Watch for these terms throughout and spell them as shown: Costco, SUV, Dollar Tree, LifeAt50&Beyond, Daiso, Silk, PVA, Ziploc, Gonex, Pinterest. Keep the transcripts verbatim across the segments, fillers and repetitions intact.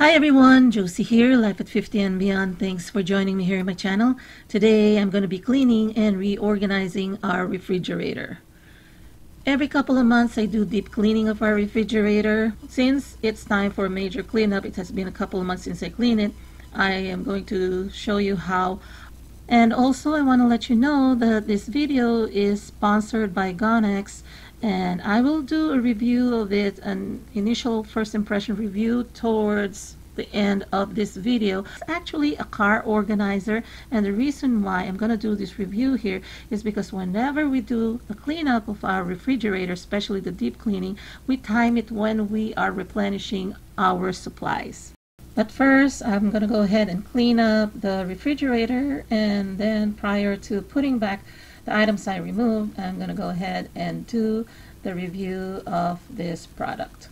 Hi everyone, Josie here, Life at fifty and Beyond. Thanks for joining me here in my channel. Today I'm going to be cleaning and reorganizing our refrigerator. Every couple of months I do deep cleaning of our refrigerator. Since it's time for a major cleanup, it has been a couple of months since I cleaned it, I am going to show you how. And also I want to let you know that this video is sponsored by Gonex. And I will do a review of it, an initial first impression review towards the end of this video. It's actually a car organizer, and the reason why I'm going to do this review here is because whenever we do a cleanup of our refrigerator, especially the deep cleaning, we time it when we are replenishing our supplies. But first, I'm going to go ahead and clean up the refrigerator, and then prior to putting back the items I removed, I'm going to go ahead and do the review of this product.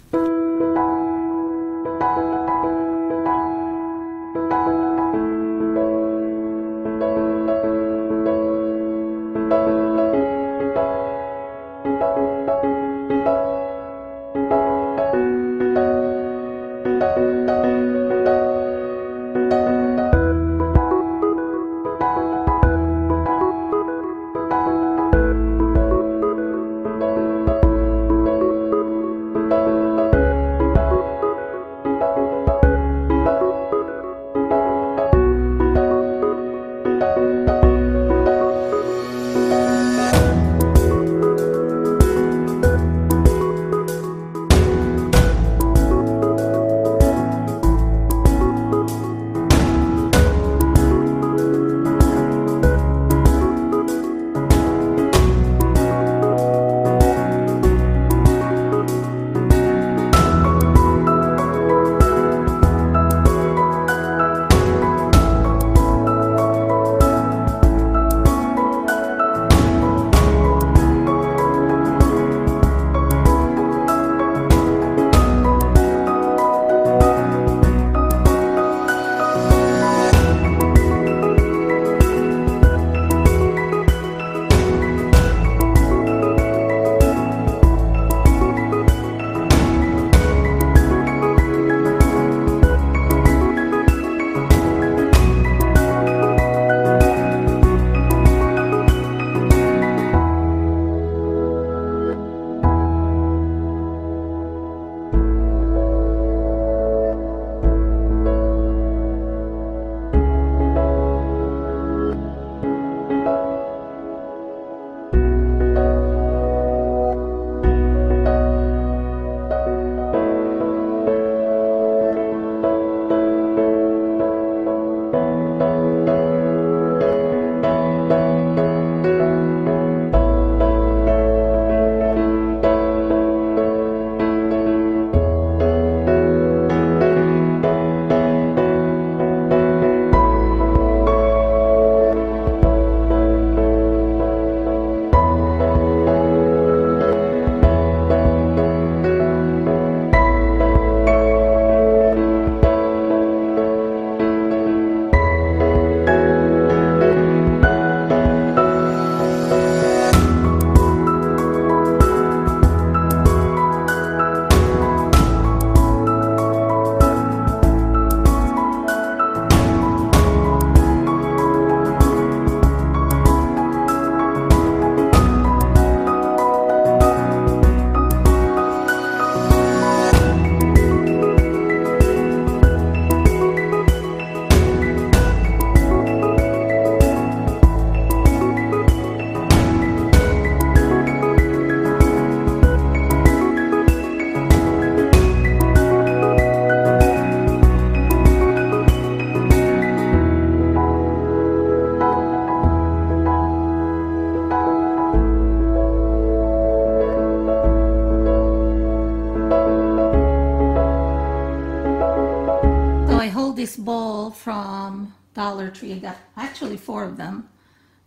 This bowl from Dollar Tree. I got actually four of them,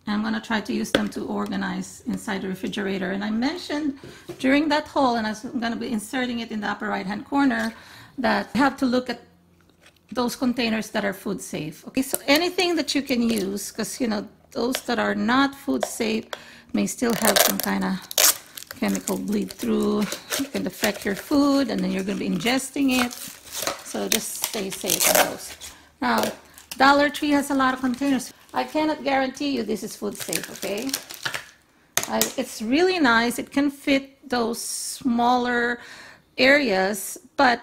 and I'm going to try to use them to organize inside the refrigerator. And I mentioned during that haul, and I'm going to be inserting it in the upper right hand corner, that you have to look at those containers that are food safe. Okay, so anything that you can use, because you know those that are not food safe may still have some kind of chemical bleed through. It can affect your food, and then you're going to be ingesting it. So just stay safe on those. Now, Dollar Tree has a lot of containers. I cannot guarantee you this is food safe, okay? Uh, it's really nice. It can fit those smaller areas, but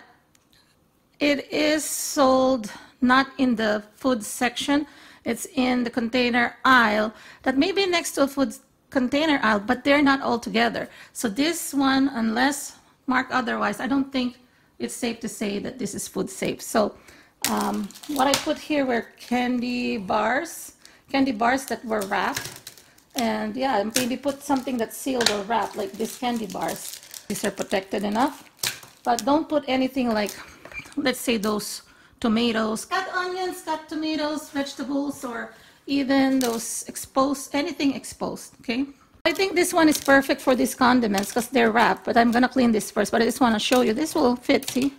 it is sold not in the food section. It's in the container aisle that may be next to a food container aisle, but they're not all together. So this one, unless marked otherwise, I don't think it's safe to say that this is food safe. So um, what I put here were candy bars, candy bars that were wrapped. And yeah, maybe put something that's sealed or wrapped, like these candy bars. These are protected enough. But don't put anything like, let's say, those tomatoes, cut onions, cut tomatoes, vegetables, or even those exposed, anything exposed, okay? I think this one is perfect for these condiments because they're wrapped, but I'm going to clean this first. But I just want to show you. This will fit, see?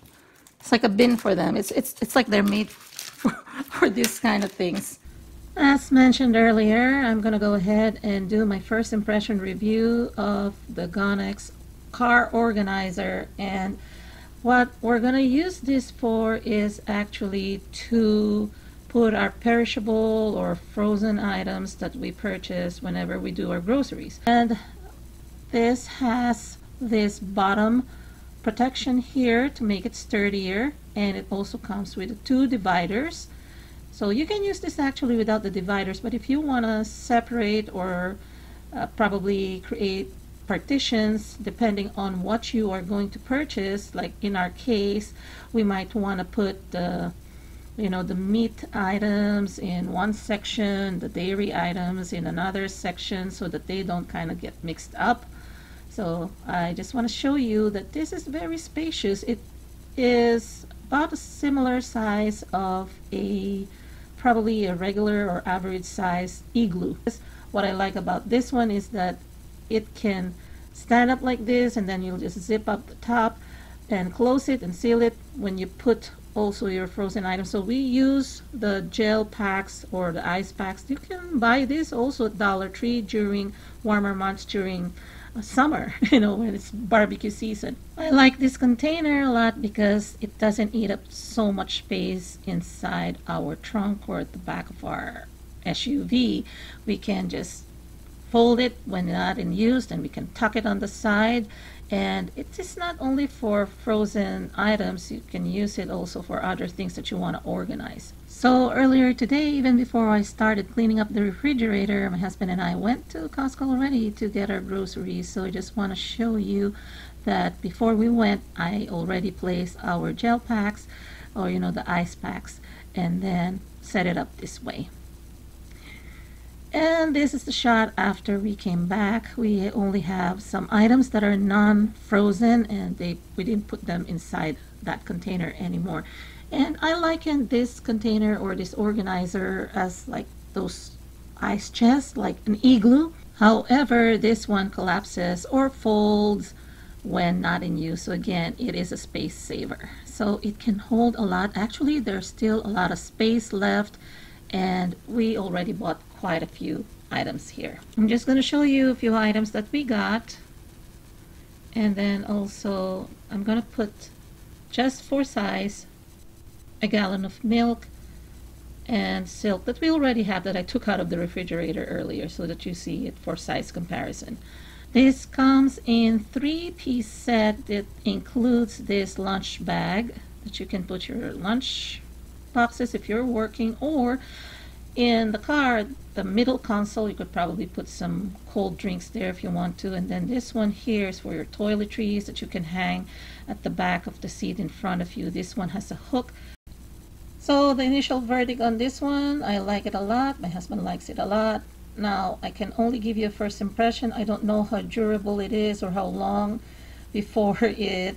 It's like a bin for them. It's, it's, it's like they're made for, for these kind of things. As mentioned earlier, I'm going to go ahead and do my first impression review of the Gonex car organizer, and what we're going to use this for is actually to put our perishable or frozen items that we purchase whenever we do our groceries. And this has this bottom protection here to make it sturdier, and it also comes with two dividers. So you can use this actually without the dividers, but if you want to separate or uh, probably create partitions depending on what you are going to purchase, like in our case, we might want to put the, you know, the meat items in one section, the dairy items in another section, so that they don't kind of get mixed up. So I just want to show you that this is very spacious. It is about a similar size of a probably a regular or average size igloo. What I like about this one is that it can stand up like this, and then you'll just zip up the top and close it and seal it when you put also your frozen items. So we use the gel packs or the ice packs. You can buy this also at Dollar Tree during warmer months, during summer, you know, when it's barbecue season. I like this container a lot because it doesn't eat up so much space inside our trunk or at the back of our S U V. We can just fold it when not in use, and we can tuck it on the side. And it is not only for frozen items, you can use it also for other things that you want to organize. So earlier today, even before I started cleaning up the refrigerator, my husband and I went to Costco already to get our groceries. So I just want to show you that before we went, I already placed our gel packs, or you know, the ice packs, and then set it up this way. And this is the shot after we came back. We only have some items that are non-frozen, and they we didn't put them inside that container anymore. And I liken this container or this organizer as like those ice chests, like an igloo. However, this one collapses or folds when not in use. So again, it is a space saver. So it can hold a lot. Actually, there's still a lot of space left, and we already bought quite a few items here. I'm just going to show you a few items that we got, and then also I'm going to put, just for size, a gallon of milk and Silk that we already have, that I took out of the refrigerator earlier, so that you see it for size comparison. This comes in three-piece set that includes this lunch bag that you can put your lunch boxes if you're working, or in the car, the middle console, you could probably put some cold drinks there if you want to. And then this one here is for your toiletries that you can hang at the back of the seat in front of you. This one has a hook. So the initial verdict on this one, I like it a lot. My husband likes it a lot. Now, I can only give you a first impression. I don't know how durable it is or how long before it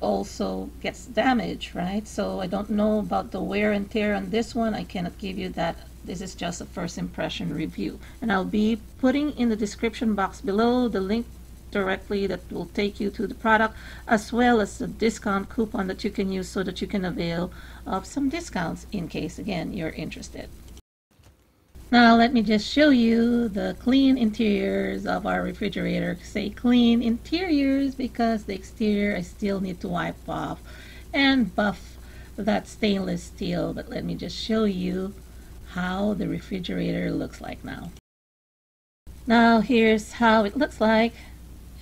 also gets damaged, right? So I don't know about the wear and tear on this one. I cannot give you that. This is just a first impression review. And I'll be putting in the description box below the link directly that will take you to the product, as well as the discount coupon that you can use so that you can avail of some discounts in case, again, you're interested. Now let me just show you the clean interiors of our refrigerator. Say clean interiors because the exterior I still need to wipe off and buff that's stainless steel, but let me just show you how the refrigerator looks like now. Now here's how it looks like,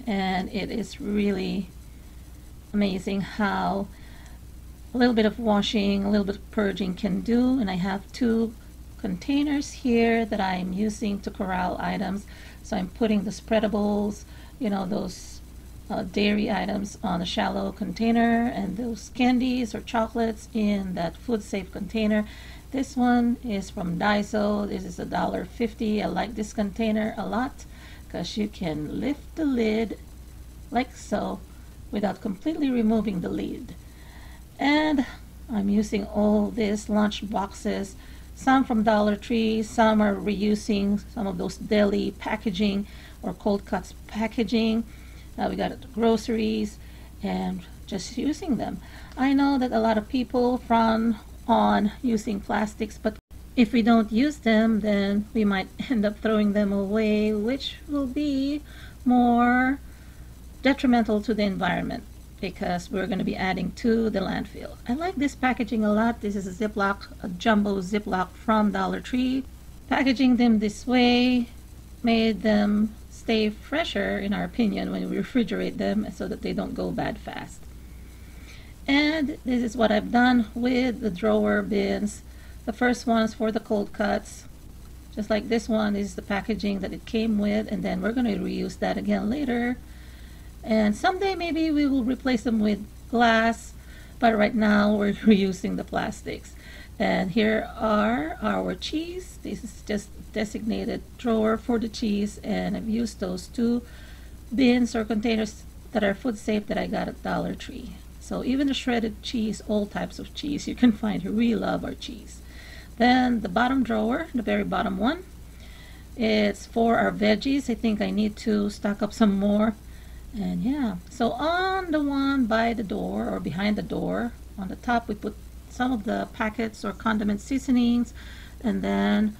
and it is really amazing how a little bit of washing, a little bit of purging can do. And I have two containers here that I'm using to corral items. So I'm putting the spreadables, you know, those uh, dairy items on a shallow container, and those candies or chocolates in that food safe container. This one is from Daiso. This is a dollar fifty. I like this container a lot because you can lift the lid like so without completely removing the lid. And I'm using all these lunch boxes, some from Dollar Tree, some are reusing some of those deli packaging or cold cuts packaging. Uh, we got groceries and just using them. I know that a lot of people frown on using plastics, but if we don't use them, then we might end up throwing them away, which will be more detrimental to the environment because we're going to be adding to the landfill. I like this packaging a lot. This is a Ziploc, a jumbo Ziploc from Dollar Tree. Packaging them this way made them stay fresher, in our opinion, when we refrigerate them so that they don't go bad fast. And this is what I've done with the drawer bins. The first one is for the cold cuts, just like this one is the packaging that it came with, and then we're going to reuse that again later. And someday maybe we will replace them with glass, but right now we're reusing the plastics. And here are our cheese. This is just designated drawer for the cheese, and I've used those two bins or containers that are food safe that I got at Dollar Tree. So even the shredded cheese, all types of cheese you can find here. We love our cheese. Then the bottom drawer, the very bottom one, it's for our veggies. I think I need to stock up some more. And yeah, so on the one by the door or behind the door, on the top we put some of the packets or condiment seasonings, and then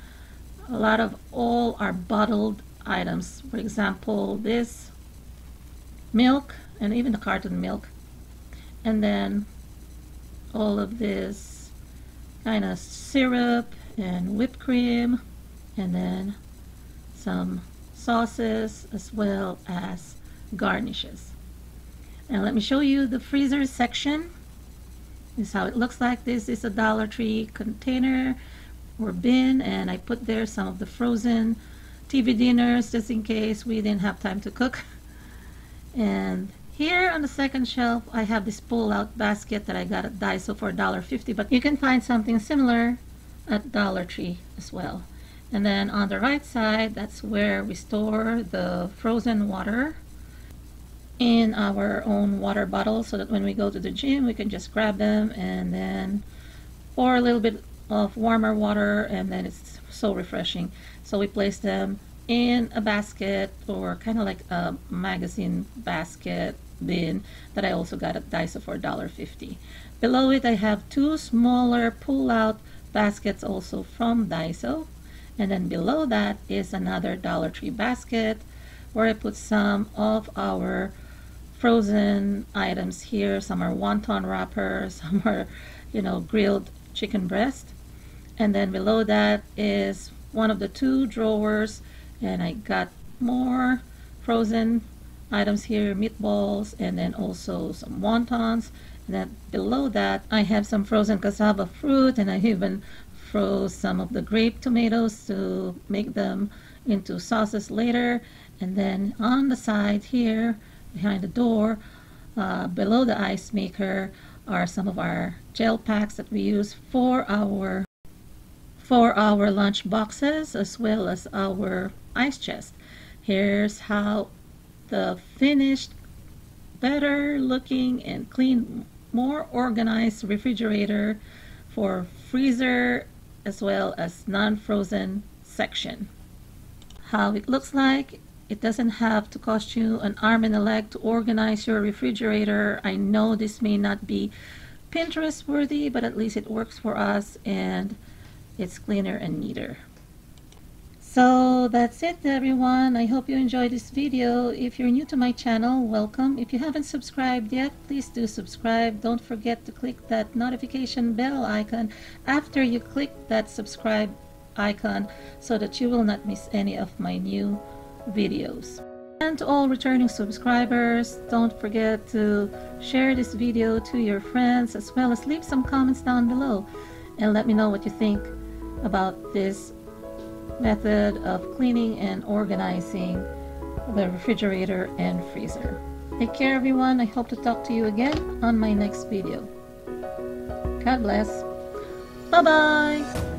a lot of all our bottled items. For example, this milk and even the carton milk, and then all of this kind of syrup and whipped cream, and then some sauces as well as garnishes. Now let me show you the freezer section. This is how it looks like. This is a Dollar Tree container or bin, and I put there some of the frozen T V dinners just in case we didn't have time to cook. And here on the second shelf I have this pull-out basket that I got at Daiso for a dollar fifty, but you can find something similar at Dollar Tree as well. And then on the right side, that's where we store the frozen water in our own water bottle, so that when we go to the gym we can just grab them and then pour a little bit of warmer water, and then it's so refreshing. So we place them in a basket or kind of like a magazine basket bin that I also got at Daiso for a dollar fifty. Below it I have two smaller pull-out baskets also from Daiso, and then below that is another Dollar Tree basket where I put some of our frozen items here. Some are wonton wrapper, some are, you know, grilled chicken breast. And then below that is one of the two drawers, and I got more frozen items here, meatballs, and then also some wontons. And then below that I have some frozen cassava fruit, and I even froze some of the grape tomatoes to make them into sauces later. And then on the side here behind the door, uh, below the ice maker, are some of our gel packs that we use for our for our lunch boxes as well as our ice chest. Here's how the finished, better looking and clean, more organized refrigerator for freezer as well as non-frozen section, how it looks like. It doesn't have to cost you an arm and a leg to organize your refrigerator. I know this may not be Pinterest worthy, but at least it works for us and it's cleaner and neater. So that's it, everyone. I hope you enjoyed this video. If you're new to my channel, welcome. If you haven't subscribed yet, please do subscribe. Don't forget to click that notification bell icon after you click that subscribe icon so that you will not miss any of my new videos. And to all returning subscribers, don't forget to share this video to your friends, as well as leave some comments down below and let me know what you think about this method of cleaning and organizing the refrigerator and freezer. Take care, everyone. I hope to talk to you again on my next video. God bless. Bye bye.